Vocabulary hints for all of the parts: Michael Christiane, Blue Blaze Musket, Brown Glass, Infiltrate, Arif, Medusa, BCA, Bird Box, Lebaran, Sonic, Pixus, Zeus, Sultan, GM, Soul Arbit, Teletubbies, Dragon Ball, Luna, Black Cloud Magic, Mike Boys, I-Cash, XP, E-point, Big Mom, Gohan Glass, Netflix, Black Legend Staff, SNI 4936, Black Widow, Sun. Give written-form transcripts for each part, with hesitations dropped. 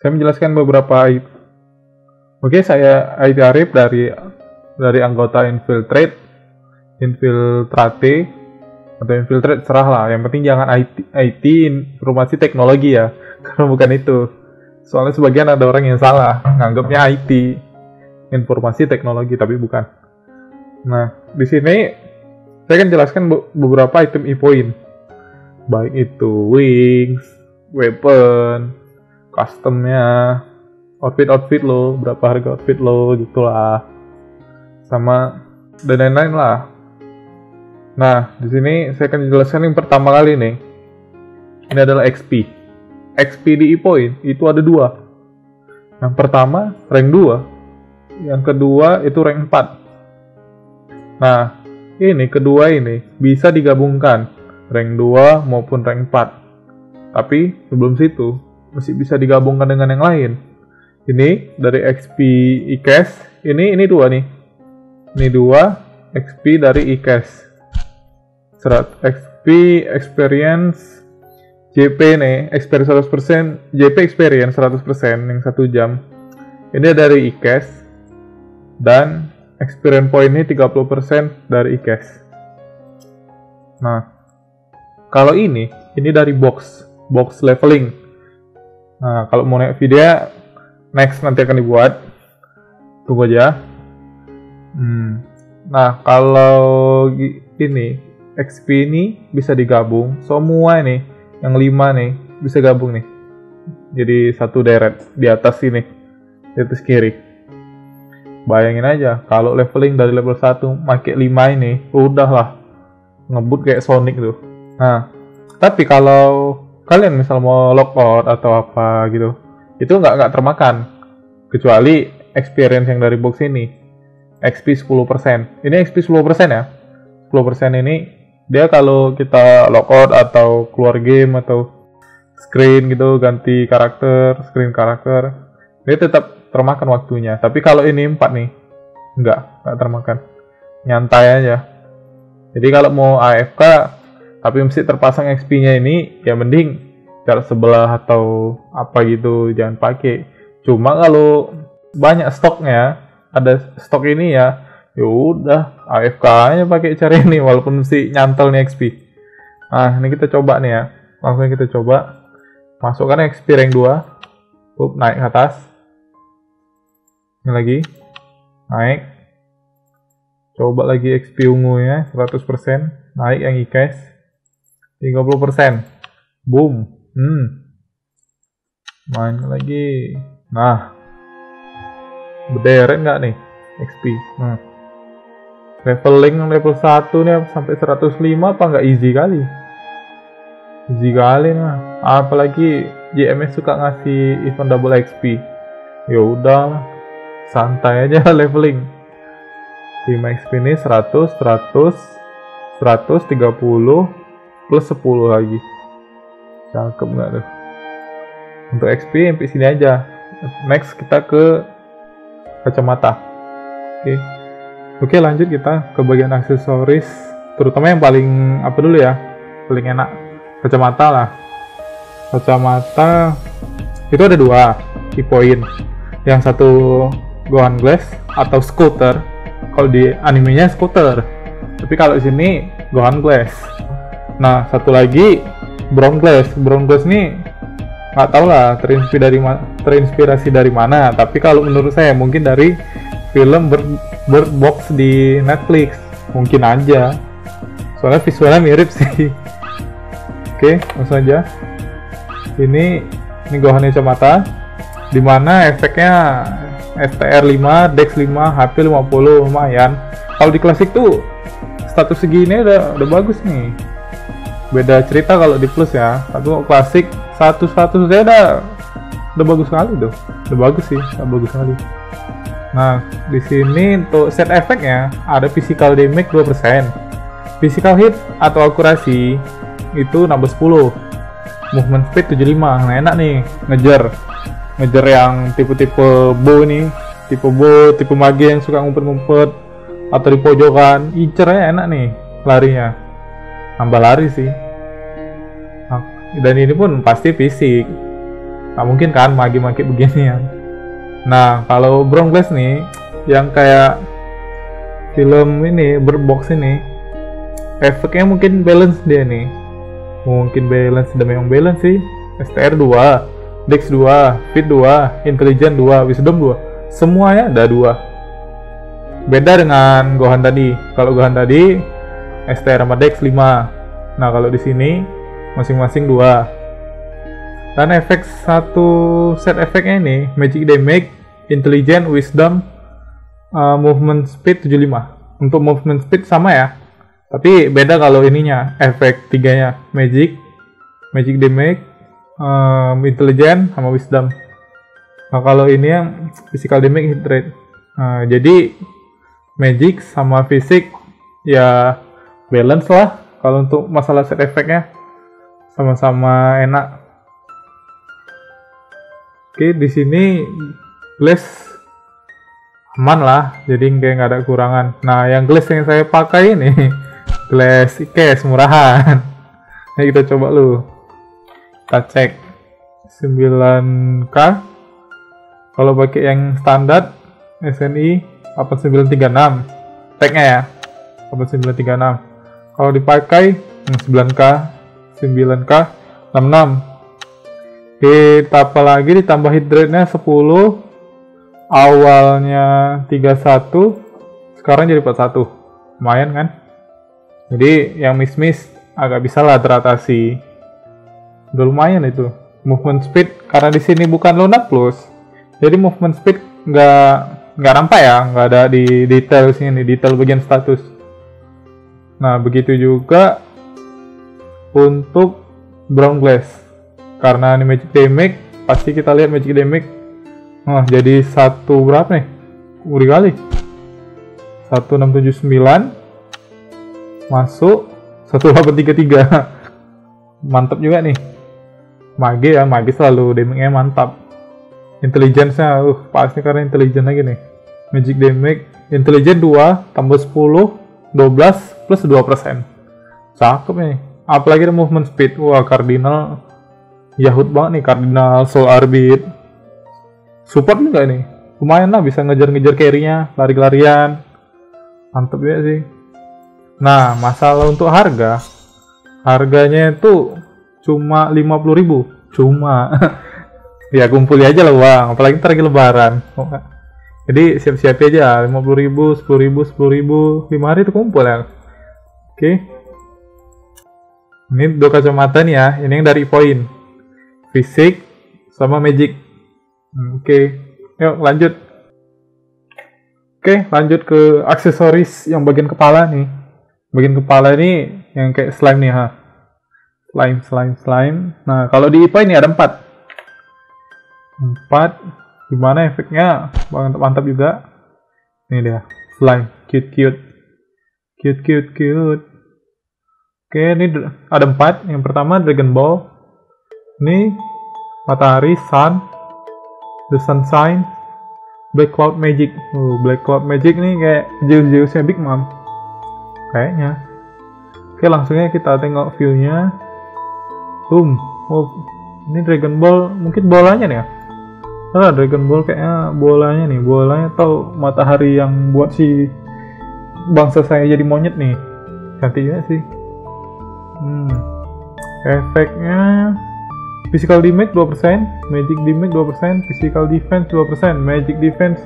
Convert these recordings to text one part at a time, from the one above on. Saya menjelaskan beberapa aib. Oke, saya Arif dari anggota Infiltrate atau Infiltrate, serahlah. Yang penting jangan IT informasi teknologi ya, karena bukan itu. Soalnya sebagian ada orang yang salah, nganggapnya IT informasi teknologi, tapi bukan. Nah, di sini saya akan jelaskan beberapa item e-point, baik itu wings, weapon, customnya, outfit lo, berapa harga outfit lo, gitulah, sama dan lain-lain lah. Nah, di sini saya akan jelaskan yang pertama kali nih. Ini adalah XP. XP di e-point itu ada dua. Yang pertama rank 2, yang kedua itu rank 4. Nah, ini kedua ini bisa digabungkan rank 2 maupun rank 4. Tapi sebelum situ masih bisa digabungkan dengan yang lain. Ini dari XP I-Cash, ini dua nih. Ini dua XP dari I-Cash. 100 XP experience JP nih, experience 100%, JP experience 100% yang 1 jam. Ini dari I-Cash dan experience point ini 30% dari I-Cash. Nah, kalau ini dari box leveling. Nah, kalau mau naik video next nanti akan dibuat. Tunggu aja. Nah, kalau ini XP ini bisa digabung semua nih, yang 5 nih bisa gabung nih, jadi satu deret di atas sini, di atas kiri. Bayangin aja kalau leveling dari level 1 pakai 5 ini, udahlah ngebut kayak Sonic tuh. Nah, tapi kalau kalian misal mau logout atau apa gitu, itu nggak termakan, kecuali experience yang dari box ini, XP 10%. Ini XP 10% ya, 10% ini dia kalau kita logout atau keluar game atau screen gitu, ganti karakter, screen karakter, dia tetap termakan waktunya. Tapi kalau ini 4 nih, nggak termakan, nyantai aja. Jadi kalau mau AFK tapi mesti terpasang XP-nya ini, ya mending jarak sebelah atau apa gitu jangan pakai. Cuma kalau banyak stoknya, ada stok ini ya, yaudah AFK-nya pakai cara ini, walaupun mesti nyantol nih XP. Nah, ini kita coba nih ya, langsung kita coba masukkan XP rank 2, up, naik ke atas, ini lagi naik, coba lagi XP ungunya 100%, naik yang I-Cash 30%, boom, main lagi. Nah, berderet nggak nih XP? Nah, leveling level 1 nih sampai 105 apa nggak easy kali? Easy kali nah. Apalagi GM suka ngasih event double XP. Ya udah, santai aja leveling. 5 XP ini 100, 100, 130 plus 10 lagi. Cakep nggak tuh? Untuk XP sampai sini aja. Next kita ke kacamata. Oke, lanjut kita ke bagian aksesoris, terutama yang paling apa dulu ya, paling enak, kacamata lah. Kacamata itu ada dua e-point, yang satu Gohan Glass atau Scooter, kalau di animenya Scooter, tapi kalau di sini Gohan Glass. Nah, satu lagi Brown Glass. Brown Glass nih nggak tau lah terinspirasi dari mana, tapi kalau menurut saya mungkin dari film Bird Box di Netflix, mungkin aja, soalnya visualnya mirip sih. Oke, langsung aja. Ini Gohan kacamata, dimana efeknya STR 5, Dex 5, HP 50, lumayan. Kalau di klasik tuh status segini udah bagus nih, beda cerita kalau di plus ya. Tapi klasik status saya udah bagus sekali tuh, udah bagus sih, udah bagus sekali. Nah, di sini untuk set efeknya ada physical damage 2%, physical hit atau akurasi itu nambah 10, movement speed 75. Nah, enak nih ngejar yang tipe bow, tipe mage yang suka ngumpet atau di pojokan. Incernya enak nih, larinya nambah lari sih. Dan ini pun pasti fisik. Nggak mungkin kan magi-magi beginian. Nah, kalau Brown Glass nih, yang kayak film ini, Bird Box ini, efeknya mungkin balance dia nih. Mungkin balance, demi yang balance sih. STR 2, Dex 2, Fit 2, Intelligent 2, Wisdom 2. Semuanya ada 2. Beda dengan Gohan tadi. Kalau Gohan tadi, STR sama Dex 5. Nah, kalau di sini masing-masing 2. Dan efek satu set efeknya ini Magic Damage, Intelligent, Wisdom, Movement Speed 75. Untuk Movement Speed sama ya, tapi beda kalau ininya, efek tiganya Magic Damage, Intelligent, sama Wisdom. Nah kalau ini yang Physical Damage, Hit Rate. Jadi Magic sama Fisik ya balance lah kalau untuk masalah set efeknya, sama-sama enak. Oke, di sini Glass aman lah, jadi kayak nggak ada kekurangan. Nah, yang Glass yang saya pakai ini Glass I-Cash murahan. Nah, kita coba lu. Kita cek 9K. Kalau pakai yang standar SNI 4936. Tagnya ya. 4936. Kalau dipakai 9K, 9K, 66. Kita apa lagi ditambah hit rate-nya 10, awalnya 31, sekarang jadi 41, lumayan kan? Jadi yang miss-miss agak bisa lah teratasi, udah lumayan itu. Movement speed karena di sini bukan Luna Plus, jadi movement speed nggak nampak ya, nggak ada di detail sini, detail bagian status. Nah begitu juga untuk Brown Glass. Karena ini magic damage, pasti kita lihat magic damage. Nah, jadi satu berapa nih? Udah kali 1679 masuk 1833. Mantap juga nih. Mage ya, mage selalu damage-nya mantap. Intelligence-nya pasti karena intelligence lagi nih. Magic damage, intelligence 2 tambah 10, 12 plus 2%. Cakep nih. Apalagi ada movement speed. Wah, cardinal Yahut banget nih, Cardinal, Soul Arbit. Support juga nih, lumayan lah, bisa ngejar-ngejar carry-nya, lari-larian. Mantep ya sih. Nah, masalah untuk harga, harganya itu cuma 50.000. Cuma ya kumpul aja lah uang, apalagi ntar lagi lebaran. Jadi siap-siap aja, 50.000, 10.000, 10.000, 5 hari itu kumpul ya. Oke. Ini dua kacamata nih ya, ini yang dari E-point, fisik sama magic. Oke, yuk lanjut. Oke, lanjut ke aksesoris yang bagian kepala nih. Bagian kepala ini yang kayak slime nih, ha. Slime. Nah, kalau di IPA ini ada 4. Gimana efeknya? Mantap juga. Ini dia, slime cute. Oke, ini ada 4. Yang pertama Dragon Ball. Ini matahari, Sun, The Sunshine, Black Cloud Magic. Black Cloud Magic nih kayak Zeusnya Big Mom kayaknya. Oke, langsungnya kita tengok view-nya. Boom. Oh, ini Dragon Ball, mungkin bolanya nih ya. Ah, Dragon Ball kayaknya bolanya nih, bolanya atau matahari yang buat si bangsa saya jadi monyet nih. Cantik juga sih. Efeknya Physical Damage 2%, Magic Damage 2%, Physical Defense 2%, Magic Defense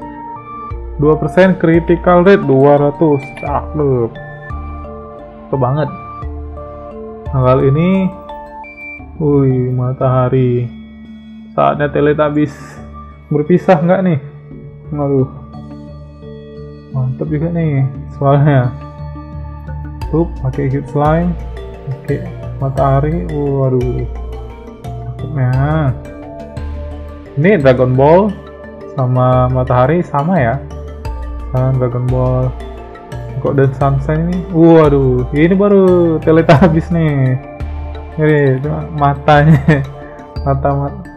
2%, Critical Rate 200. Cakep. Cakep banget. Nah, kali ini wih, matahari. Saatnya Teletubbies berpisah nggak nih? Aduh. Mantap juga nih soalnya. Tuh, pakai hit slime. Oke, matahari. Waduh. Nah, ini Dragon Ball sama matahari sama ya. Dragon Ball kok dan Sunshine ini. Waduh, ini baru Teletubbies nih. Ini matanya,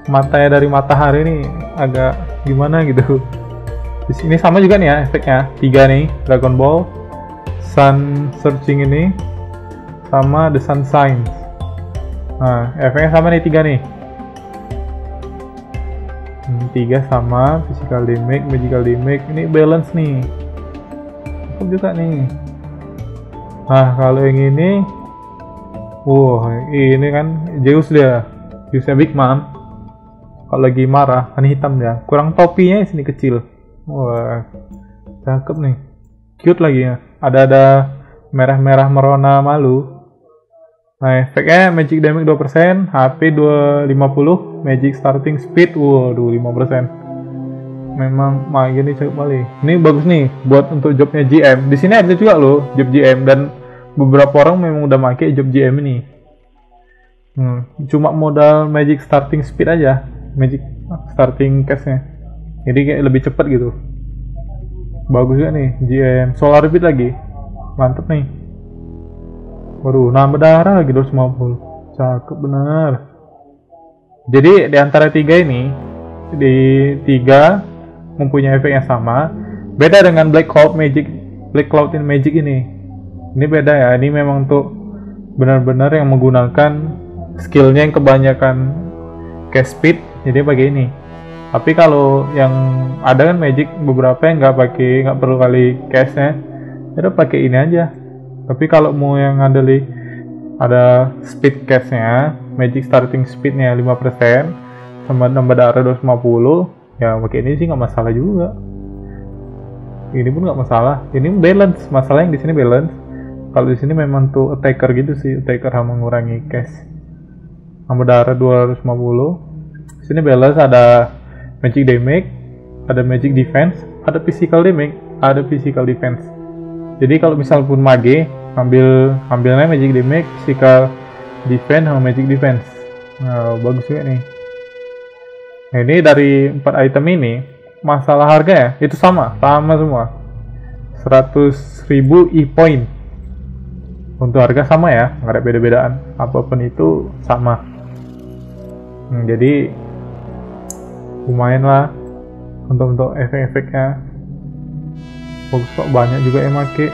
matanya dari matahari ini agak gimana gitu. Ini sama juga nih ya efeknya. 3 nih, Dragon Ball, Sun Searching ini sama The Sunshine. Nah, efeknya sama nih 3 nih. 3 sama physical damage, magical damage. Ini balance nih, cukup juga nih. Nah kalau yang ini, wow, ini kan Zeus dia, Zeusnya Big Mom. Kalau lagi marah kan hitam dia, kurang topinya sini kecil. Wah cakep nih, cute lagi ya, ada merah-merah merona malu. Nah, efeknya magic damage 2%, HP 250, magic starting speed, waduh 5%. Memang main ini cakep kali. Ini bagus nih buat untuk jobnya GM. Di sini ada juga loh job GM, dan beberapa orang memang udah pakai job GM ini. Cuma modal magic starting speed aja, magic starting cashnya. Jadi kayak lebih cepet gitu. Bagus juga nih GM. Solar beat lagi, mantep nih. Waduh, nambah darah lagi 250. Cakep bener. Jadi di antara tiga ini, di tiga mempunyai efek yang sama. Beda dengan Black Cloud in Magic ini. Ini beda ya. Ini memang untuk benar-benar yang menggunakan skillnya yang kebanyakan cash speed. Jadi pakai ini. Tapi kalau yang ada kan Magic beberapa yang nggak perlu kali cashnya. Jadi pakai ini aja. Tapi kalau mau yang ngadeli ada speed cashnya, magic starting speednya 5% sama nambah darah 250, ya pakai ini sih nggak masalah juga. Ini pun nggak masalah. Ini balance, masalah yang di sini balance. Kalau di sini memang tuh attacker gitu sih, attacker yang mengurangi cash. Nambah darah 250. Sini balance ada magic damage, ada magic defense, ada physical damage, ada physical defense. Jadi kalau misal pun mage, ambilnya magic damage, physical defense sama magic defense. Nah, bagus juga nih. Nah, ini dari 4 item ini, masalah harga ya, itu sama semua. 100.000 E-point. Untuk harga sama ya, nggak ada beda-bedaan. Apapun itu sama. Jadi lumayan lah untuk efek-efeknya. Bagus kok, banyak juga yang make.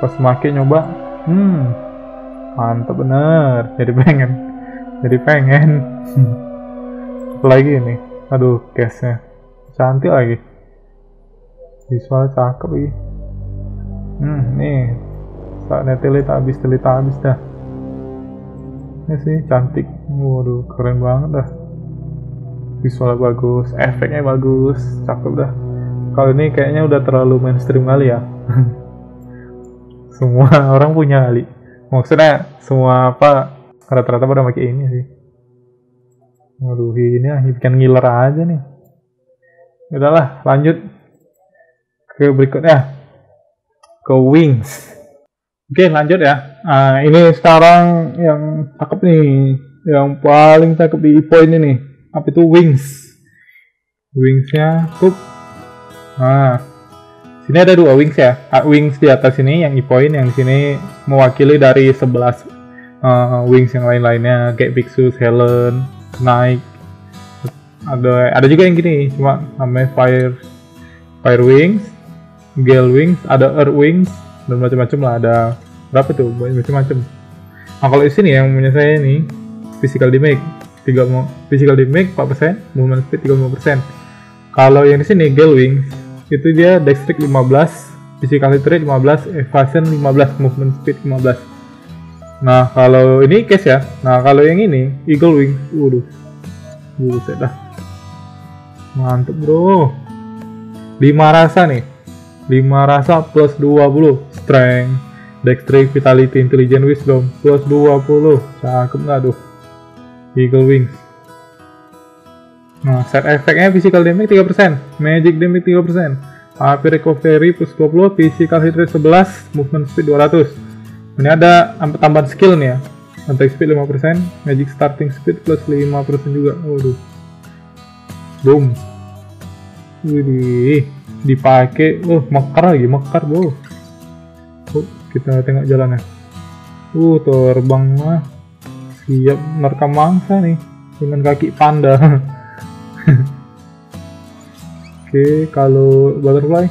Pas make nyoba, mantap bener, jadi pengen lagi nih. Aduh, cashnya cantik lagi, visual cakep lagi. Nih saatnya telita habis dah ini sih, cantik. Waduh, keren banget dah, visualnya bagus, efeknya bagus, cakep dah. Kalau ini kayaknya udah terlalu mainstream kali ya. Semua orang punya kali. Maksudnya semua apa, rata-rata pada pakai ini sih. Waduh, ini bikin ngiler aja nih. Udahlah, lanjut ke berikutnya, ke wings. Oke, lanjut ya. Nah, ini sekarang yang cakep nih, yang paling cakep di E-point ini. Apa itu wings? Wingsnya tuh. Nah, sini ada 2 wings ya. Wings di atas ini yang E-point, yang di sini mewakili dari 11 wings yang lain-lainnya, kayak Pixus, Helen, Nike. Ada juga yang gini, cuma namanya Fire Wings, Gale Wings, ada Earth Wings, dan macam-macam lah. Ada berapa tuh? Macam-macam. Nah, kalau di sini yang punya saya ini, physical damage 4%, movement speed 35%. Kalau yang di sini Gale Wings, itu dia dex trick 15, physical trade 15, evasion 15, movement speed 15. Nah, kalau ini case ya. Nah, kalau yang ini Eagle Wings, buset dah. Mantep bro. 5 rasa nih. 5 rasa plus 20, strength, dex trick, vitality, intelligence, wisdom plus 20. Cakep enggak tuh? Eagle Wings. Nah, set efeknya physical damage 3%, magic damage 3%, HP recovery plus 20, physical hit rate 11, movement speed 200. Ini ada tambahan skill nih ya, attack speed 5%, magic starting speed plus 5% juga. Waduh, boom. Widih, dipakai. Mekar bro. Kita tengok jalannya. Terbang lah, siap menerkam mangsa nih dengan kaki panda. Oke, kalau butterfly,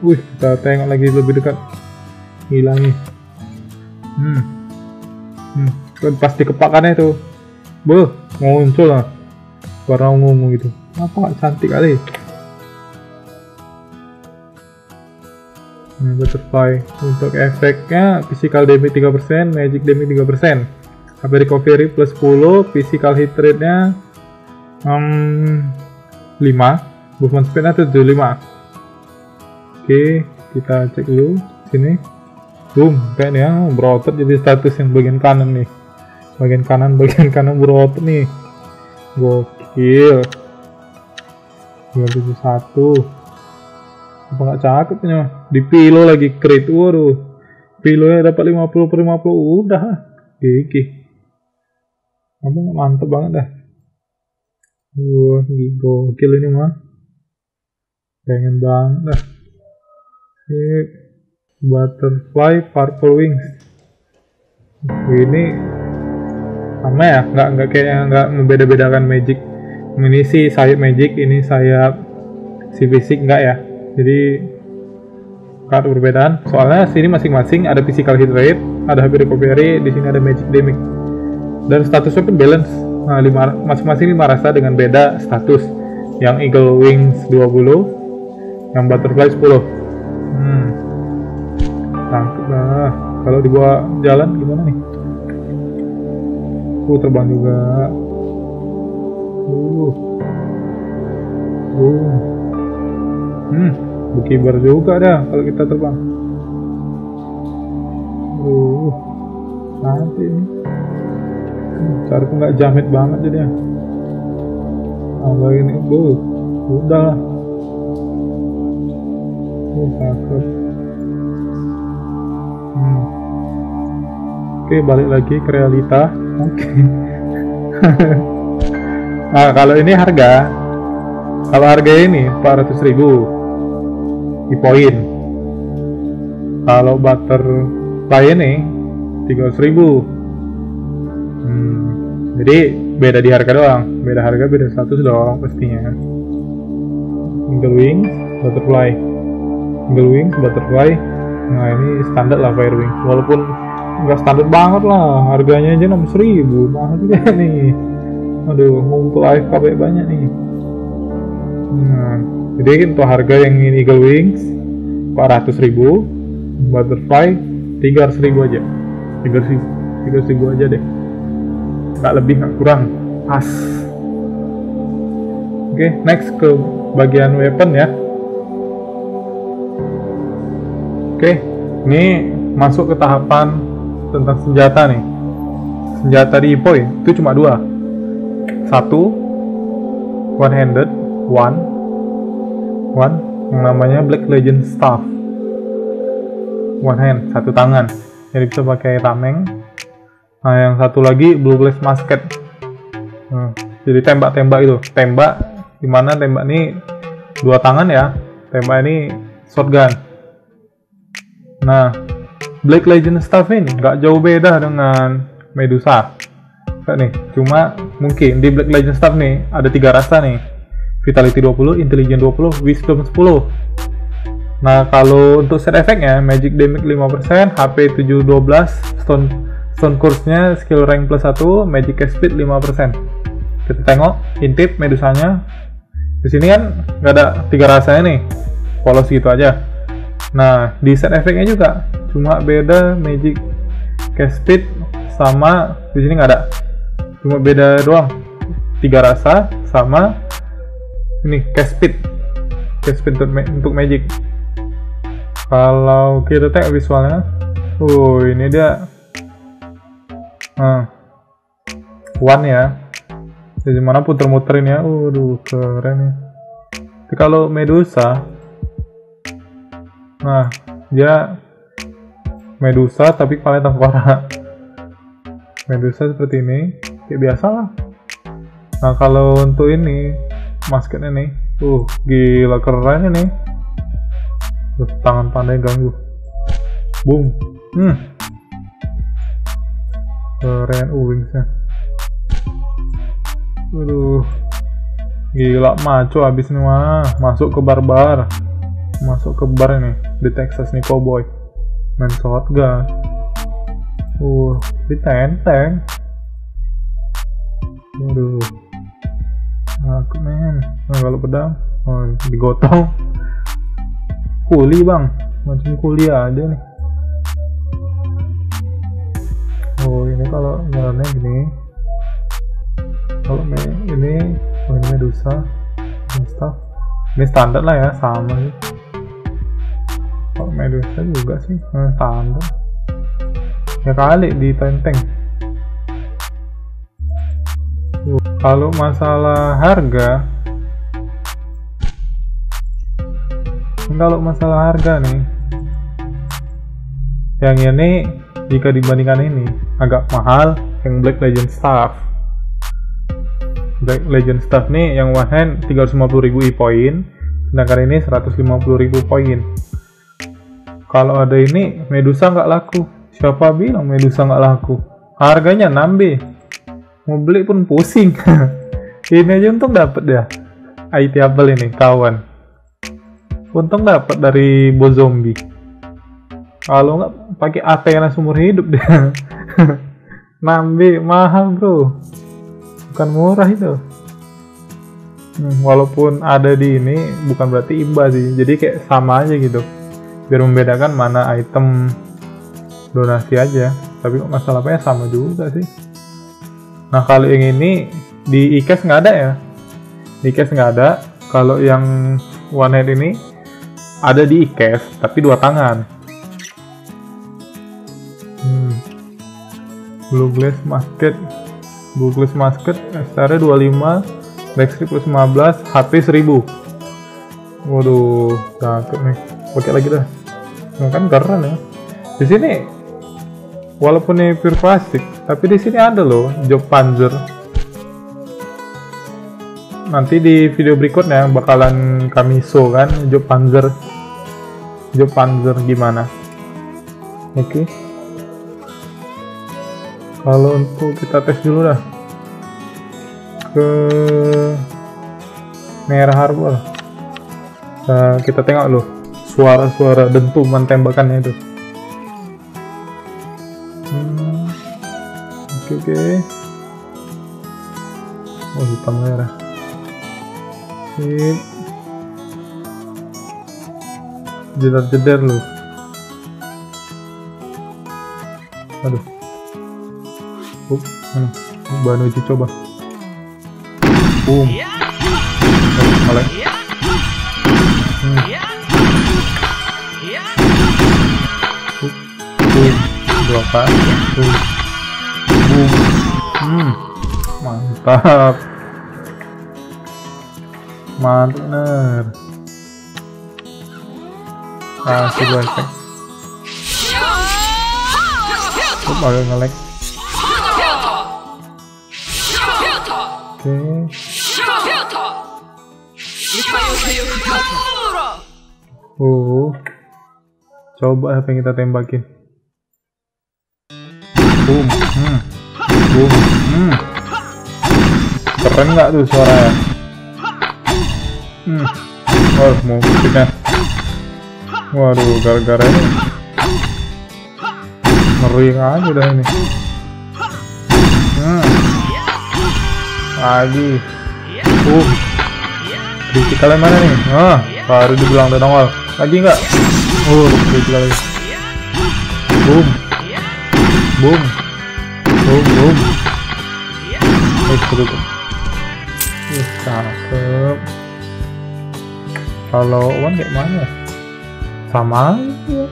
kita tengok lagi lebih dekat, hilangnya. Pas dikepakannya tuh, muncul lah, warna ungu gitu. Apa cantik kali. Ini butterfly. Untuk efeknya physical damage 3%, magic damage 3%, HP recovery plus 10, physical hit rate nya 5, movement speed nya 75. Oke, kita cek dulu sini. Boom, kayaknya berotot jadi status yang bagian kanan nih. Bagian kanan berotot nih. Gokil. 271. Apa nggak cakep ini mah, di pilo lagi crit, waduh, pilonya dapat 50/50, udah gigi, apa nggak mantep banget dah, wah gokil ini mah, pengen banget dah. Ini butterfly purple wings, ini sama ya, nggak kayaknya nggak membeda-bedakan magic, ini sih sayap magic, ini sayap si fisik nggak ya. Jadi kartu perbedaan. Soalnya sini masing-masing ada physical hit rate, ada HP recovery, di sini ada magic damage. Dan statusnya pun balance. Nah, masing-masing 5 rasa dengan beda status. Yang Eagle Wings 20, yang Butterfly 10. Tangkep lah. Kalau dibawa jalan gimana nih? Terbang juga. Berkibar juga dah kalau kita terbang. Nanti ini caraku nggak jamet banget jadinya. Tambah ini udah lah. Takut. Oke, balik lagi ke realita. Oke. Nah, kalau ini harga, kalau harga ini 400.000 E-point. Kalau butterfly ini 300.000. Jadi beda di harga doang, beda harga beda status doang pastinya. Single wings, butterfly, single wings, butterfly. Nah ini standar lah fire wings, walaupun nggak standar banget lah, harganya aja 6.000, mahal juga nih. Aduh, ngumpul AFK banyak nih. Nah. Jadi untuk harga yang ini Eagle Wings 400.000, Butterfly 300.000 aja, 300.000 aja deh, nggak lebih nggak kurang, pas. Oke, next ke bagian weapon ya. Oke, ini masuk ke tahapan tentang senjata nih. Senjata di E-point itu cuma 2, satu one handed yang namanya Black Legend Staff, one hand, satu tangan, jadi bisa pakai tameng. Nah yang satu lagi Blue Blaze Musket, jadi tembak-tembak itu, tembak dimana tembak ini 2 tangan ya, tembak ini shotgun. Nah Black Legend Staff ini nggak jauh beda dengan Medusa nih, cuma mungkin di Black Legend Staff nih ada 3 rasa nih. Vitality 20, Intelligence 20, Wisdom 10. Nah, kalau untuk set efeknya, Magic Damage 5%, HP 712, Stone Course-nya Skill Rank plus 1, Magic Cast Speed 5%. Kita tengok, intip medusanya. Di sini kan nggak ada 3 rasanya nih, polos gitu aja. Nah, di set efeknya juga, cuma beda Magic Cast Speed sama, di sini nggak ada. Cuma beda doang, 3 rasa sama ini cast speed untuk magic. Kalau kita tag visualnya, ini dia one ya, jadi mana puter-muterin ya, keren ya. Tapi kalau Medusa, nah dia Medusa tapi kepalanya tengkorak, Medusa seperti ini kayak biasa lah. Nah kalau untuk ini masketnya nih, gila keren ini. Tangan pandai ganggu. Boom. Keren wingsnya. Gila maco abis nih mah. Masuk ke bar ini di Texas nih cowboy. Main shotgun. Ditenteng. Laku men. Nah kalau pedang, oh, digotong. Kuli bang, macam kuli aja nih. Oh ini kalau jalannya gini. Kalau ini, oh ini Medusa, staff. Ini standar lah ya, sama sih. Kalau Medusa juga sih, standar. Ya kali di tenteng. Kalau masalah harga, nih, yang ini jika dibandingkan ini agak mahal yang Black Legend Staff. Black Legend Staff nih yang one hand 350.000 e-point, sedangkan ini 150.000 poin. Kalau ada ini Medusa nggak laku. Siapa bilang Medusa nggak laku? Harganya 6B. Mau beli pun pusing. Ini aja untung dapet ya IT Apple ini kawan, untung dapet dari bos zombie. Kalau nggak pakai Athena seumur hidup deh. 6B mahal bro, bukan murah itu. Walaupun ada di ini bukan berarti iba sih, jadi kayak sama aja gitu biar membedakan mana item donasi aja, tapi masalahnya sama juga sih. Nah kalau yang ini di I-Cash nggak ada ya, di I-Cash nggak ada. Kalau yang one hand ini ada di I-Cash tapi dua tangan. Blue Blaze Musket, SR 25, backstrip plus 15, HP 1000. Waduh, cakep nih. Pakai lagi dah. Nah, kan keren ya. Di sini walaupun ini pure plastik, tapi di sini ada loh job panzer. Nanti di video berikutnya bakalan kami show kan job panzer, gimana. Oke. Kalau untuk kita tes dulu dah ke Merah Harbor. Nah, kita tengok loh suara-suara dentuman tembakannya itu. Oke. Oh hitam merah. Sip. Jeder-jeder loh. Aduh. Banu uji coba. Malah. Dua kali. Mantap, mantap. Kasih dua efek. Baru nge-lag. Oke. Coba apa yang kita tembakin. Boom. Keren nggak tuh suaranya? Oh musiknya, waduh, gara-gara ini ngering aja dah ini. Lagi kritik kalian mana nih? Baru dibilang dari awal. Lagi nggak? Kritik lagi. Boom. Seru. Cakep. Kalau one kayak mana? Sama aja.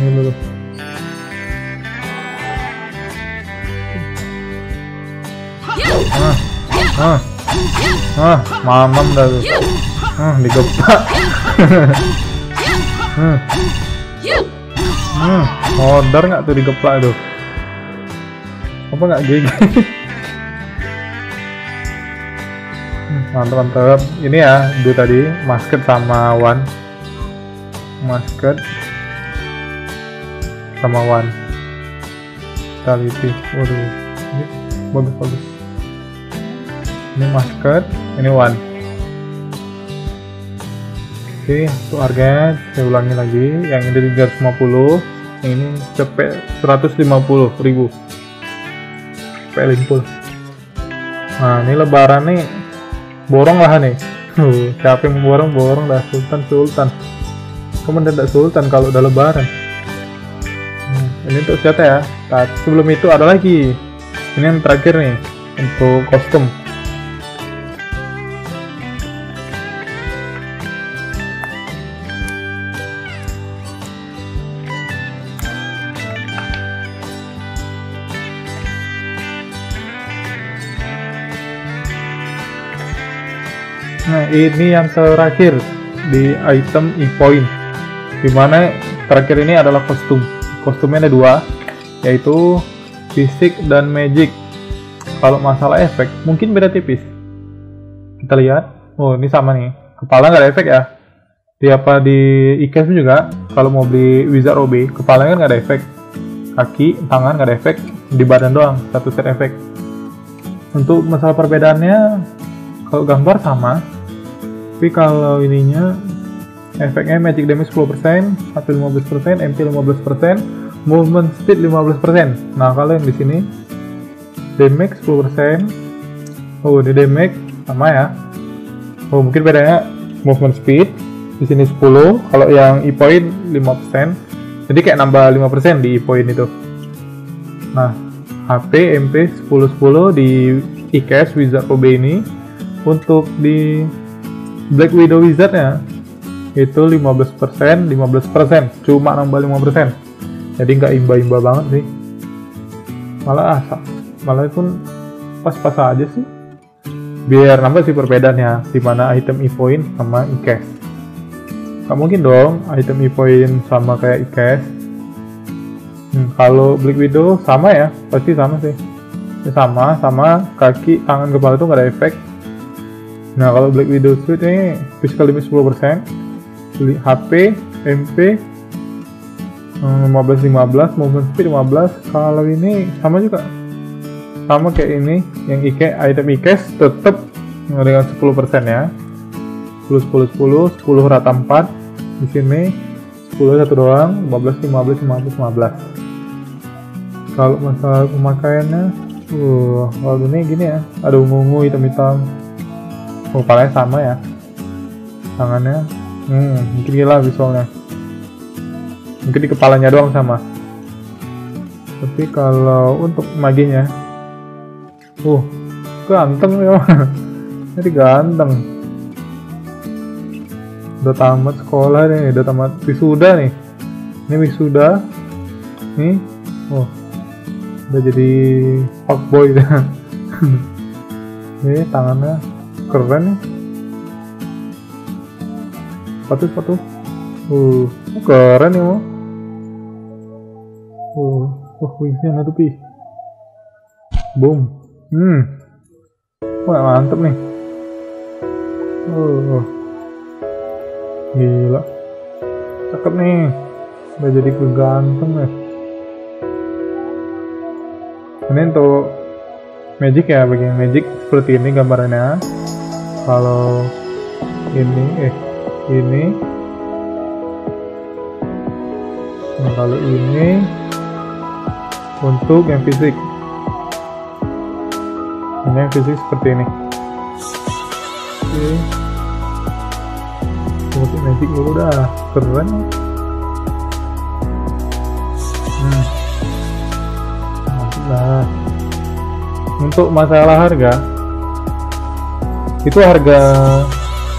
Ini dulu. Mamam dah tuh. Digepak. Order nggak tuh digeplak tuh? Apa nggak gigi? Mantap. Ini ya dua tadi masket sama one, taliti. Waduh, ini bagus. Ini masket, ini one. Oke, untuk harganya saya ulangi lagi, yang ini 350. Ini cepet 150.000 paling full. Nah ini lebaran nih, borong lah nih. Siapa yang borong dah, Sultan. Kemudian tidak Sultan kalau udah lebaran. Ini untuk senjata ya. Nah, sebelum itu ada lagi. Ini yang terakhir nih untuk kostum. Nah ini yang terakhir di item E-point, dimana terakhir ini adalah kostum. Kostumnya ada dua, yaitu fisik dan magic. Kalau masalah efek mungkin beda tipis. Kita lihat. Oh ini sama nih, kepala nggak ada efek ya. Di apa di I-Cash juga kalau mau beli wizard OB, kepalanya kan nggak ada efek, kaki tangan nggak ada efek, di badan doang satu set efek. Untuk masalah perbedaannya, kalau gambar sama, tapi kalau ininya efeknya magic damage 10%, HP 15%, MP 15%, movement speed 15%. Nah kalau yang di sini damage 10%. Oh di damage sama ya. Oh mungkin bedanya movement speed di sini 10, kalau yang E-point 5%. Jadi kayak nambah 5% di E-point itu. Nah HP MP 10 di I-Cash Wizard OB ini. Untuk di Black Widow Wizardnya itu 15%, cuma nambah 5%, jadi nggak imba-imba banget sih, malah pun pas-pas aja sih, biar nambah sih perbedaannya, dimana item E-point sama I-Cash. Nggak mungkin dong item E-point sama kayak I-Cash. Kalau Black Widow sama ya, pasti sama sih, sama kaki, tangan, kepala itu nggak ada efek. Nah kalau Black Widow Suit ini physical damage 10%, HP, MP 15, movement speed 15. Kalau ini sama juga, sama kayak ini yang item I-Cash tetap dengan 10% ya, 10 rata 4 di sini, 10 satu doang, 15. Kalau masalah pemakaiannya, kalau ini gini ya, ada ungu hitam, kepalanya sama ya, tangannya. Mungkin gila visualnya. Mungkin di kepalanya doang sama. Tapi kalau untuk maginya, ganteng ya. Jadi ganteng. Udah tamat sekolah nih, udah tamat wisuda nih. Ini wisuda. Nih, udah jadi fuckboy dah. Ini tangannya keren nih. Sepatu keren ya mau. Wingsnya satu pi. Boom. Wah mantep nih. Gila. Cakep nih. Udah jadi keganteng ya. Ini untuk magic ya, bagian magic seperti ini gambarnya. Kalau ini Nah, kalau ini untuk yang fisik, ini yang fisik seperti ini. Oke, magic dulu dah, keren. Nah, untuk masalah harga, itu harga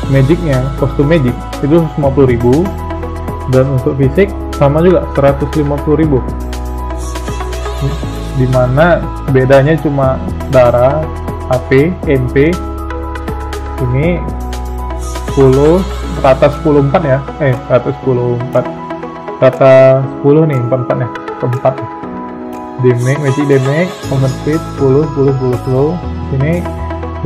magicnya, kostum magic itu 50.000, dan untuk fisik sama juga 150.000, dimana bedanya cuma darah, HP, MP ini 10 rata 104 ya, rata 10 nih, 44 ya, keempat damage, magic damage, movement speed 10, ini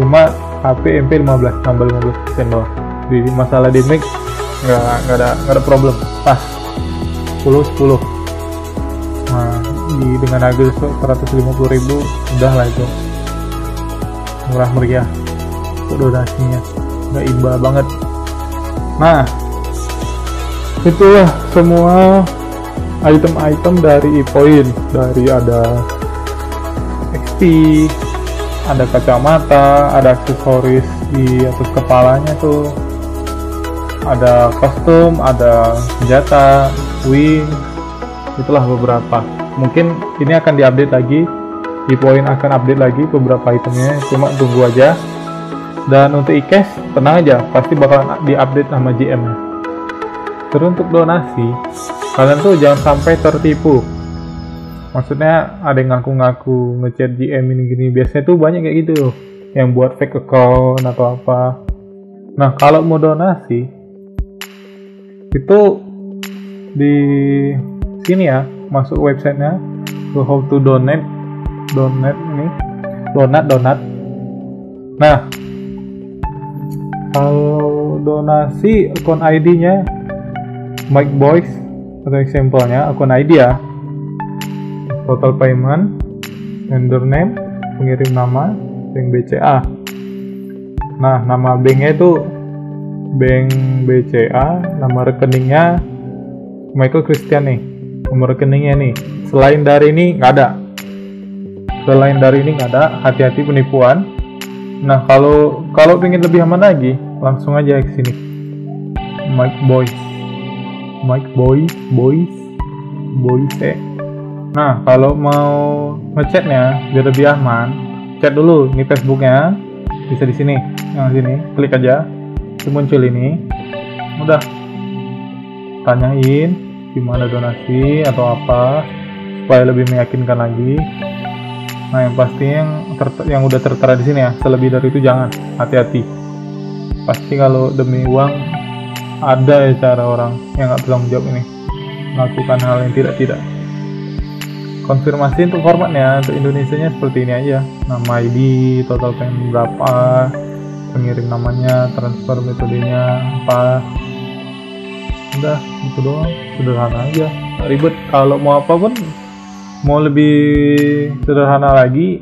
cuma HP MP 15, tambah 15% doang. Jadi masalah damage nggak ada problem, pas 10. Nah dengan harga 150.000 udah lah itu murah meriah untuk donasinya, nggak iba banget. Nah itulah semua item-item dari E-point, dari ada XP, ada kacamata, ada aksesoris di atas kepalanya tuh, ada kostum, ada senjata, wing, itulah beberapa. Mungkin ini akan diupdate lagi, E-point akan update lagi beberapa itemnya, cuma tunggu aja. Dan untuk e-cash tenang aja, pasti bakalan diupdate sama GM. Terus untuk donasi, kalian tuh jangan sampai tertipu. Maksudnya ada yang ngaku-ngaku ngechat GM ini gini, biasanya tuh banyak kayak gitu yang buat fake account atau apa. Nah kalau mau donasi itu di sini ya, masuk websitenya, how to donate, donat. Nah kalau donasi akun ID-nya Mike Boys atau example-nya akun ID ya, total payment, vendor name, pengirim nama, bank BCA. Nah nama banknya itu bank BCA, nama rekeningnya Michael Christiane, nomor rekeningnya nih. Selain dari ini nggak ada, hati-hati penipuan. Nah kalau pengen lebih aman lagi, langsung aja ke sini Mike Boys. Nah kalau mau ngechatnya biar lebih aman, chat dulu nih Facebooknya, bisa di sini, yang sini klik aja, muncul ini, udah tanyain gimana donasi atau apa supaya lebih meyakinkan lagi. Nah yang pasti yang udah tertera di sini ya, selebih dari itu jangan, hati-hati. Pasti kalau demi uang ada ya cara orang yang nggak bertanggung jawab ini melakukan hal yang tidak. Konfirmasi untuk formatnya, untuk Indonesianya seperti ini aja, nama ID, total payment berapa, pengirim namanya, transfer metodenya apa, udah gitu doang, sederhana aja, nggak ribet. Kalau mau apa pun, mau lebih sederhana lagi,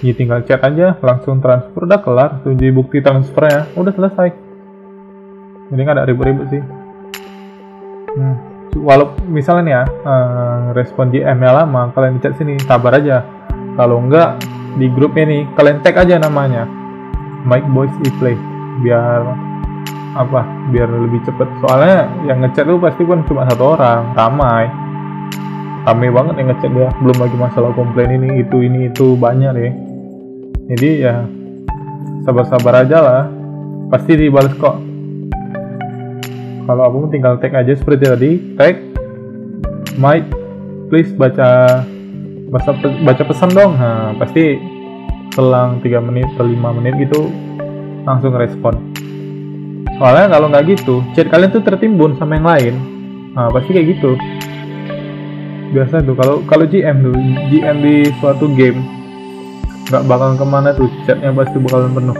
ya tinggal chat aja, langsung transfer, udah kelar, tunjukin bukti transfernya, udah selesai. Jadi nggak ada ribet-ribet sih. Walaupun misalnya nih ya, respon GM-nya lama, kalian chat sini, sabar aja. Kalau nggak, di grupnya nih, kalian tag aja namanya Mike Boys E-Play, biar lebih cepet. Soalnya yang ngechat lu pasti pun cuma satu orang, ramai banget yang ngechat ya, belum lagi masalah komplain ini itu banyak deh. Jadi ya sabar-sabar aja lah, pasti dibalas kok. Kalau aku tinggal tag aja seperti tadi, tag Mike please baca pesan dong. Nah, pasti selang 3 menit atau 5 menit gitu langsung respon. Soalnya kalau nggak gitu, chat kalian tuh tertimbun sama yang lain. Nah, pasti kayak gitu. Biasa tuh kalau GM di suatu game nggak bakal kemana tuh, chatnya pasti bakalan penuh,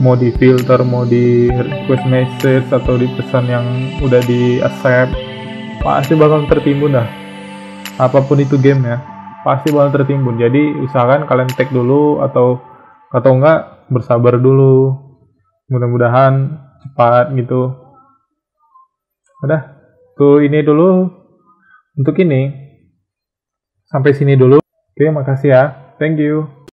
mau di filter, mau di request message atau di pesan yang udah di accept, pasti bakal tertimbun dah, apapun itu game ya pasti bakal tertimbun. Jadi usahakan kalian tag dulu atau enggak bersabar dulu, mudah-mudahan cepat gitu. Udah tuh, ini dulu untuk ini. Sampai sini dulu. Oke, makasih ya. Thank you.